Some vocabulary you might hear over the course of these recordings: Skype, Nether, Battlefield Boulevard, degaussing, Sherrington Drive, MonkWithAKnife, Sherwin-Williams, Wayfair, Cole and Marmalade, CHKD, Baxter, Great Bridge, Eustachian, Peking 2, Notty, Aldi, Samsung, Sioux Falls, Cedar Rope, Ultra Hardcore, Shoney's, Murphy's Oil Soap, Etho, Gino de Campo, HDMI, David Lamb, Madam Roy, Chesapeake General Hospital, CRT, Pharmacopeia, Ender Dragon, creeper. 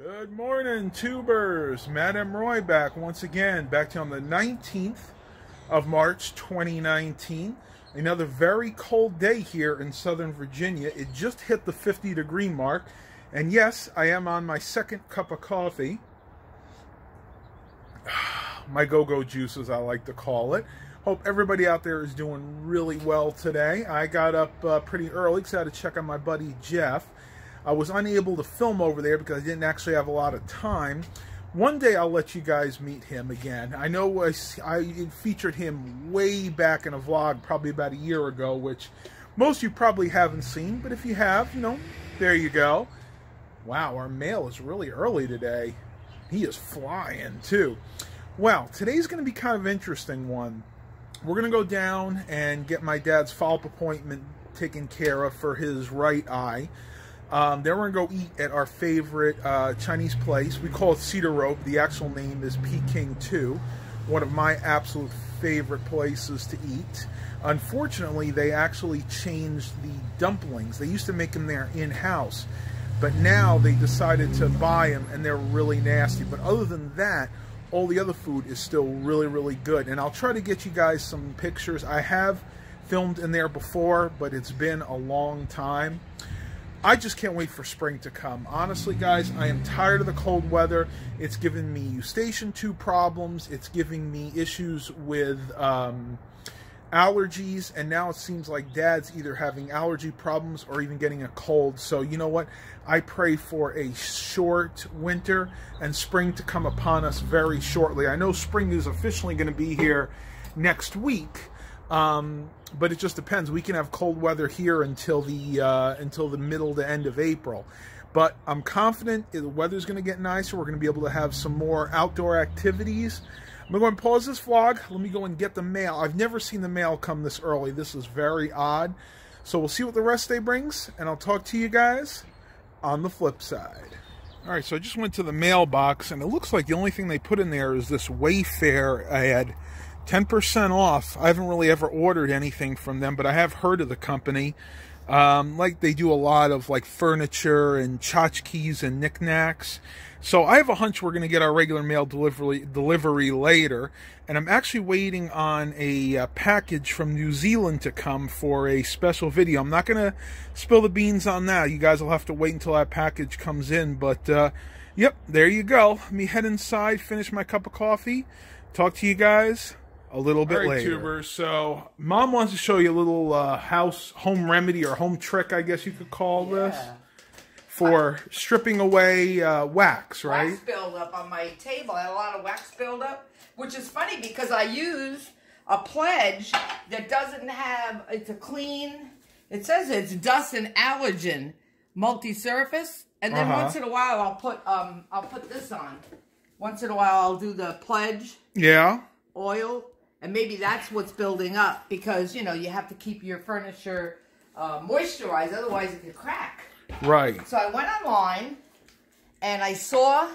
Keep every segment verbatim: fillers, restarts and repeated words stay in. Good morning, tubers. Madam Roy back once again, back to on the nineteenth of March twenty nineteen. Another very cold day here in Southern Virginia. It just hit the fifty degree mark. And yes, I am on my second cup of coffee. My go-go juice, as I like to call it. Hope everybody out there is doing really well today. I got up uh, pretty early because I had to check on my buddy Jeff. I was unable to film over there because I didn't actually have a lot of time. One day I'll let you guys meet him again. I know I, I featured him way back in a vlog probably about a year ago, which most of you probably haven't seen. But if you have, you know, there you go. Wow, our mail is really early today. He is flying too. Well, today's going to be kind of an interesting one. We're going to go down and get my dad's follow-up appointment taken care of for his right eye. Um, then we're going to go eat at our favorite uh, Chinese place. We call it Cedar Rope. The actual name is Peking two, one of my absolute favorite places to eat. Unfortunately, they actually changed the dumplings. They used to make them there in-house, but now they decided to buy them, and they're really nasty. But other than that, all the other food is still really, really good. And I'll try to get you guys some pictures. I have filmed in there before, but it's been a long time. I just can't wait for spring to come. Honestly, guys, I am tired of the cold weather. It's giving me Eustachian two problems. It's giving me issues with um, allergies. And now it seems like Dad's either having allergy problems or even getting a cold. So you know what? I pray for a short winter and spring to come upon us very shortly. I know spring is officially going to be here next week. Um, but it just depends. We can have cold weather here until the uh, until the middle to end of April. But I'm confident the weather's going to get nicer. We're going to be able to have some more outdoor activities. I'm going to pause this vlog. Let me go and get the mail. I've never seen the mail come this early. This is very odd. So we'll see what the rest of the day brings, and I'll talk to you guys on the flip side. All right, so I just went to the mailbox, and it looks like the only thing they put in there is this Wayfair ad. ten percent off. I haven't really ever ordered anything from them, but I have heard of the company. Um, like they do a lot of like furniture and tchotchkes and knickknacks. So I have a hunch we're going to get our regular mail delivery delivery later. And I'm actually waiting on a uh, package from New Zealand to come for a special video. I'm not going to spill the beans on that. You guys will have to wait until that package comes in. But uh, yep, there you go. Let me head inside, finish my cup of coffee, talk to you guys a little bit right, later. Tubers, so Mom wants to show you a little uh, house home remedy or home trick, I guess you could call yeah. this, for I, stripping away uh, wax, right? Wax buildup on my table. I had a lot of wax buildup, which is funny because I use a pledge that doesn't have, it's a clean, it says it's dust and allergen multi-surface, and then uh-huh. once in a while I'll put um I'll put this on. Once in a while I'll do the pledge. Yeah. Oil. And maybe that's what's building up because, you know, you have to keep your furniture uh, moisturized. Otherwise, it could crack. Right. So I went online and I saw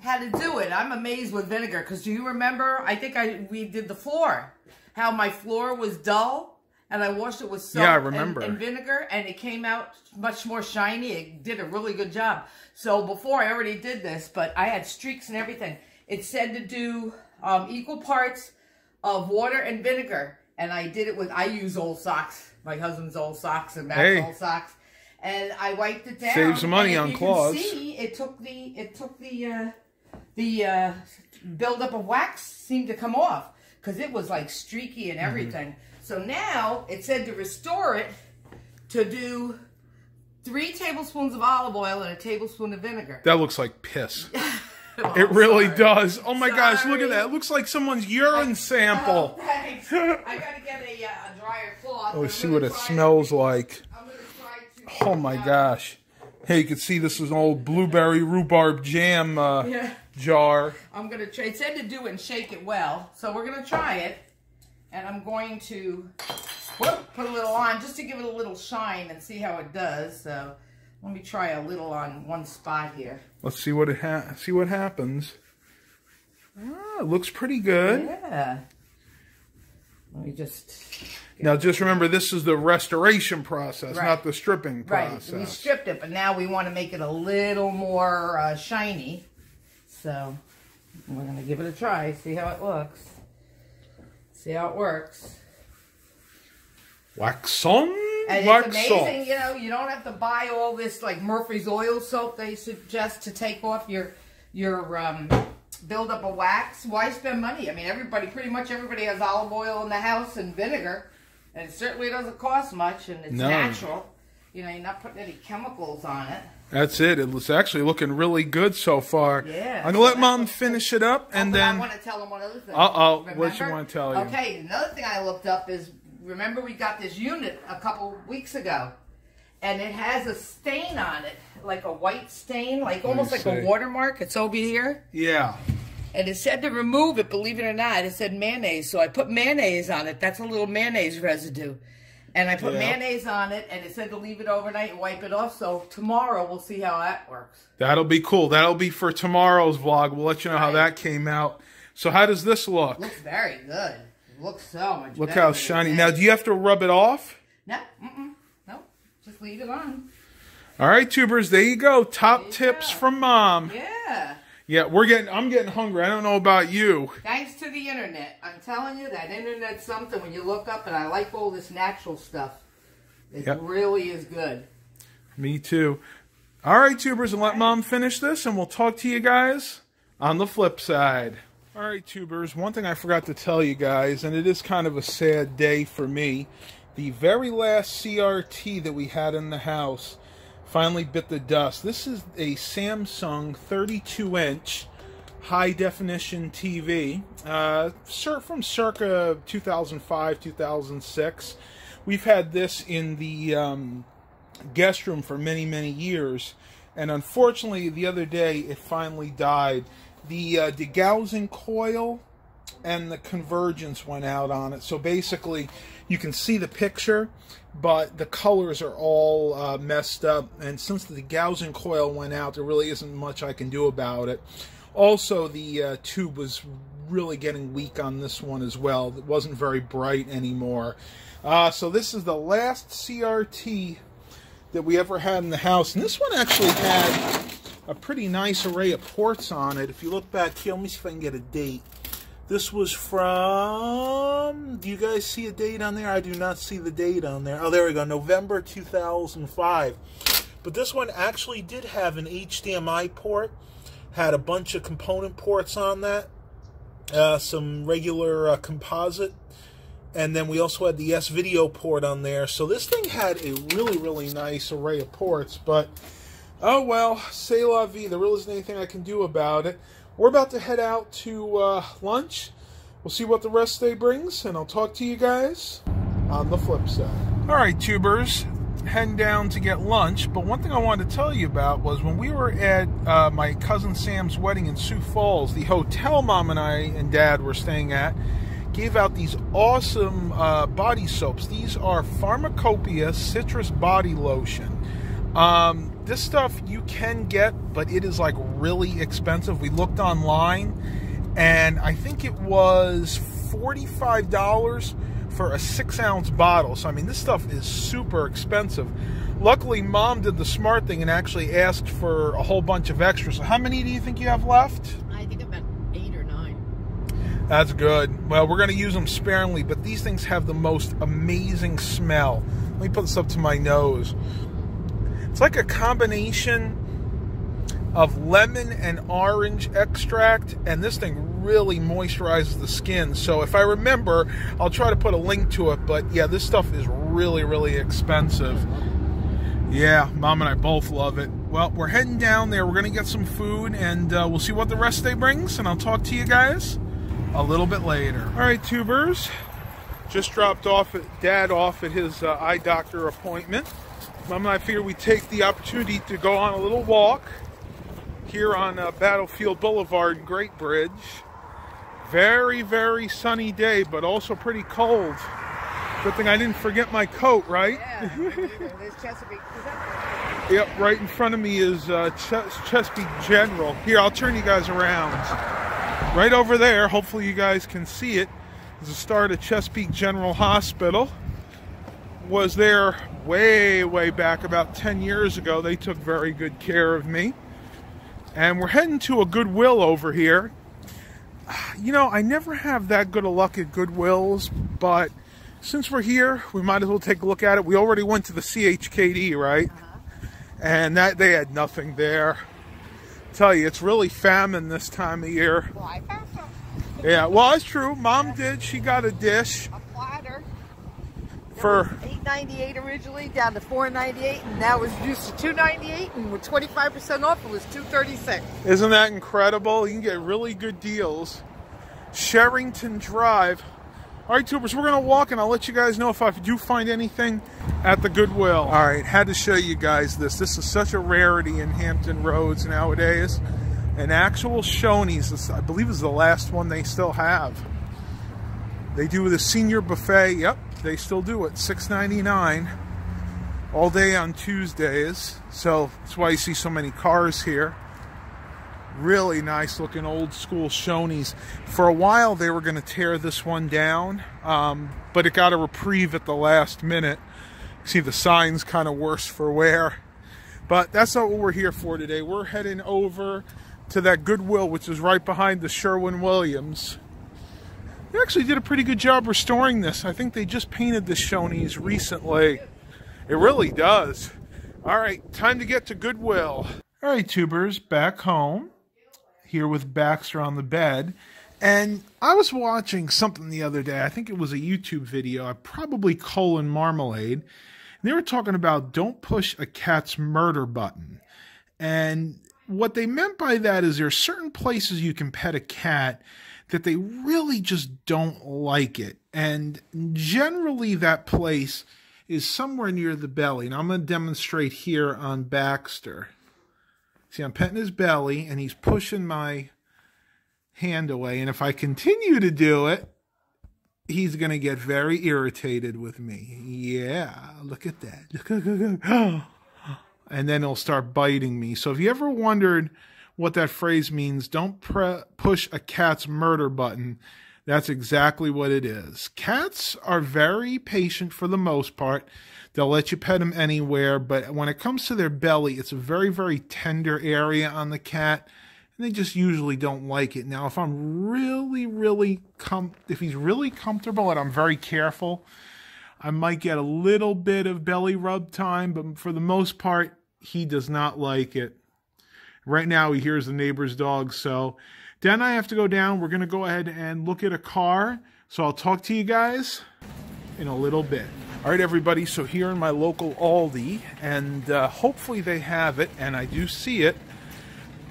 how to do it. I'm amazed with vinegar because do you remember? I think I we did the floor. How my floor was dull and I washed it with soap yeah, I remember. And, and vinegar. And it came out much more shiny. It did a really good job. So before I already did this, but I had streaks and everything. It said to do um, equal parts of water and vinegar, and I did it with, I use old socks, my husband's old socks and Mac's hey. old socks, and I wiped it down. Save some money on cloths. You can see, it took the, it took the, uh, the uh, buildup of wax seemed to come off, because it was like streaky and everything. Mm-hmm. So now, it said to restore it, to do three tablespoons of olive oil and a tablespoon of vinegar. That looks like piss. Oh, it really sorry. does. Oh my sorry. gosh, look at that. It looks like someone's urine I, sample. Oh, thanks. I gotta get a, uh, a dryer cloth. Oh, let's see what it smells to, like. I'm gonna try to oh my out. gosh. Hey, you can see this is an old blueberry rhubarb jam uh, yeah. jar. I'm gonna try. It said to do it and shake it well. So we're gonna try it. And I'm going to whoop, put a little on just to give it a little shine and see how it does. So. Let me try a little on one spot here. Let's see what it ha see what happens. Ah, it looks pretty good. Yeah. Let me just... Now, just remember, this is the restoration process, right. Not the stripping process. Right, we stripped it, but now we want to make it a little more uh, shiny. So, we're going to give it a try, see how it looks. See how it works. Wax on, and wax it's amazing, off. You know, you don't have to buy all this, like, Murphy's oil soap they suggest to take off your, your um, buildup of wax. Why spend money? I mean, everybody, pretty much everybody has olive oil in the house and vinegar. And it certainly doesn't cost much, and it's no. natural. You know, you're not putting any chemicals on it. That's it. It's actually looking really good so far. Yeah. I'm going to let Mom finish it up, and oh, then... I want to tell them one other thing. Uh-oh. What you want to tell you? Okay, another thing I looked up is, remember we got this unit a couple weeks ago, and it has a stain on it, like a white stain, like almost like a watermark. It's over here. Yeah. And it said to remove it, believe it or not. It said mayonnaise. So I put mayonnaise on it. That's a little mayonnaise residue. And I put yeah. mayonnaise on it, and it said to leave it overnight and wipe it off. So tomorrow we'll see how that works. That'll be cool. That'll be for tomorrow's vlog. We'll let you know right. how that came out. So how does this look? It looks very good. It looks so much Look better how shiny. Now, do you have to rub it off? No. Mm-mm. No. Just leave it on. All right, tubers. There you go. Top there you tips go. From Mom. Yeah. Yeah, we're getting. I'm getting hungry. I don't know about you. Thanks to the internet, I'm telling you that internet's something. When you look up, and I like all this natural stuff. It yep. really is good. Me too. All right, tubers, and let Mom finish this, and we'll talk to you guys on the flip side. All right, tubers. One thing I forgot to tell you guys, and it is kind of a sad day for me. The very last C R T that we had in the house finally bit the dust. This is a Samsung thirty-two inch high-definition T V uh, from circa two thousand five, two thousand six. We've had this in the um, guest room for many, many years, and unfortunately the other day it finally died. The uh, degaussing coil and the convergence went out on it, so basically you can see the picture, but the colors are all uh, messed up, and since the degaussing coil went out, there really isn't much I can do about it. Also, the uh, tube was really getting weak on this one as well. It wasn't very bright anymore. Uh, so this is the last C R T that we ever had in the house, and this one actually had a pretty nice array of ports on it. If you look back here, let me see if I can get a date. This was from, do you guys see a date on there? I do not see the date on there. Oh, there we go, November two thousand five. But this one actually did have an H D M I port, had a bunch of component ports on that, uh, some regular uh, composite, and then we also had the S-Video port on there. So this thing had a really, really nice array of ports, but oh well, c'est la vie. There really isn't anything I can do about it. We're about to head out to uh, lunch. We'll see what the rest of the day brings, and I'll talk to you guys on the flip side. All right, tubers, heading down to get lunch. But one thing I wanted to tell you about was when we were at uh, my cousin Sam's wedding in Sioux Falls, the hotel Mom and I and Dad were staying at gave out these awesome uh, body soaps. These are Pharmacopeia Citrus Body Lotion. Um... This stuff you can get, but it is like really expensive. We looked online, and I think it was forty-five dollars for a six ounce bottle. So, I mean, this stuff is super expensive. Luckily, Mom did the smart thing and actually asked for a whole bunch of extras. So how many do you think you have left? I think about eight or nine. That's good. Well, we're going to use them sparingly, but these things have the most amazing smell. Let me put this up to my nose. It's like a combination of lemon and orange extract, and this thing really moisturizes the skin. So if I remember, I'll try to put a link to it, but yeah, this stuff is really, really expensive. Yeah, Mom and I both love it. Well, we're heading down there. We're going to get some food, and uh, we'll see what the rest of the day brings, and I'll talk to you guys a little bit later. All right, tubers. Just dropped off Dad off at his uh, eye doctor appointment. Mom and I figured we'd take the opportunity to go on a little walk here on uh, Battlefield Boulevard in Great Bridge. Very, very sunny day, but also pretty cold. Good thing I didn't forget my coat, right? Yeah, there's Chesapeake. Is that yep, right in front of me is uh, Ches Chesapeake General. Here, I'll turn you guys around. Right over there, hopefully you guys can see it, was the start of Chesapeake General Hospital. Was there way, way back about ten years ago. They took very good care of me. And we're heading to a Goodwill over here. You know, I never have that good a luck at Goodwills, but since we're here, we might as well take a look at it. We already went to the C H K D, right? Uh-huh. And that they had nothing there. I tell you, it's really famine this time of year. Well, I found something. Yeah, well, it's true. Mom did. She got a dish. A platter. For eight ninety-eight originally, down to four ninety-eight, and now it's reduced to two ninety-eight, and with twenty-five percent off, it was two thirty-six. Isn't that incredible? You can get really good deals. Sherrington Drive. All right, tubers, we're going to walk, and I'll let you guys know if I do find anything at the Goodwill. All right, had to show you guys this. This is such a rarity in Hampton Roads nowadays. An actual Shoney's, I believe, is the last one they still have. They do the senior buffet. Yep, they still do it. six ninety-nine all day on Tuesdays. So that's why you see so many cars here. Really nice looking old school Shoney's. For a while they were going to tear this one down, um, but it got a reprieve at the last minute. See, the sign's kind of worse for wear. But that's not what we're here for today. We're heading over to that Goodwill, which is right behind the Sherwin-Williams. They actually did a pretty good job restoring this. I think they just painted the Shoney's recently. It really does. All right, time to get to Goodwill. All right, tubers, back home. Here with Baxter on the bed. And I was watching something the other day. I think it was a YouTube video, probably Cole and Marmalade. And they were talking about don't push a cat's murder button. And what they meant by that is there are certain places you can pet a cat that they really just don't like it. And generally that place is somewhere near the belly. And I'm going to demonstrate here on Baxter. See, I'm petting his belly, and he's pushing my hand away. And if I continue to do it, he's going to get very irritated with me. Yeah, look at that. Look, look, look, look. And then he'll start biting me. So if you ever wondered what that phrase means, don't pre push a cat's murder button. That's exactly what it is. Cats are very patient for the most part. They'll let you pet them anywhere, but when it comes to their belly, it's a very, very tender area on the cat, and they just usually don't like it. Now, if I'm really, really com- if he's really comfortable and I'm very careful, I might get a little bit of belly rub time, but for the most part, he does not like it. Right now, he hears the neighbor's dog, so then I have to go down. We're going to go ahead and look at a car, so I'll talk to you guys in a little bit. All right, everybody, so here in my local Aldi, and uh, hopefully they have it, and I do see it.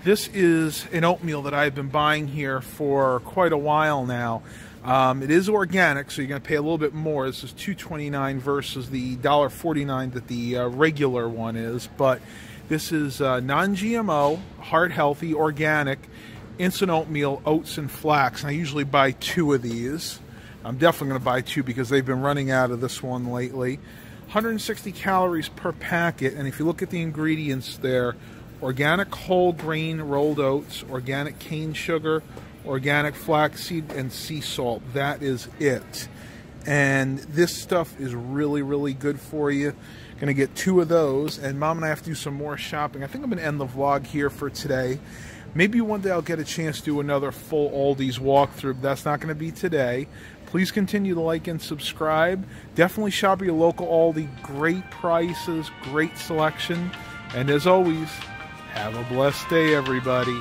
This is an oatmeal that I've been buying here for quite a while now. Um, it is organic, so you're going to pay a little bit more. This is two twenty-nine versus the one forty-nine that the uh, regular one is, but this is uh, non-G M O, heart-healthy, organic, instant oatmeal, oats, and flax. And I usually buy two of these. I'm definitely going to buy two because they've been running out of this one lately. one hundred sixty calories per packet. And if you look at the ingredients there, organic whole grain rolled oats, organic cane sugar, organic flaxseed, and sea salt. That is it. And this stuff is really, really good for you. Going to get two of those, and Mom and I have to do some more shopping. I think I'm going to end the vlog here for today. Maybe one day I'll get a chance to do another full Aldi's walkthrough, but that's not going to be today. Please continue to like and subscribe. Definitely shop at your local Aldi. Great prices, great selection, and as always, have a blessed day, everybody.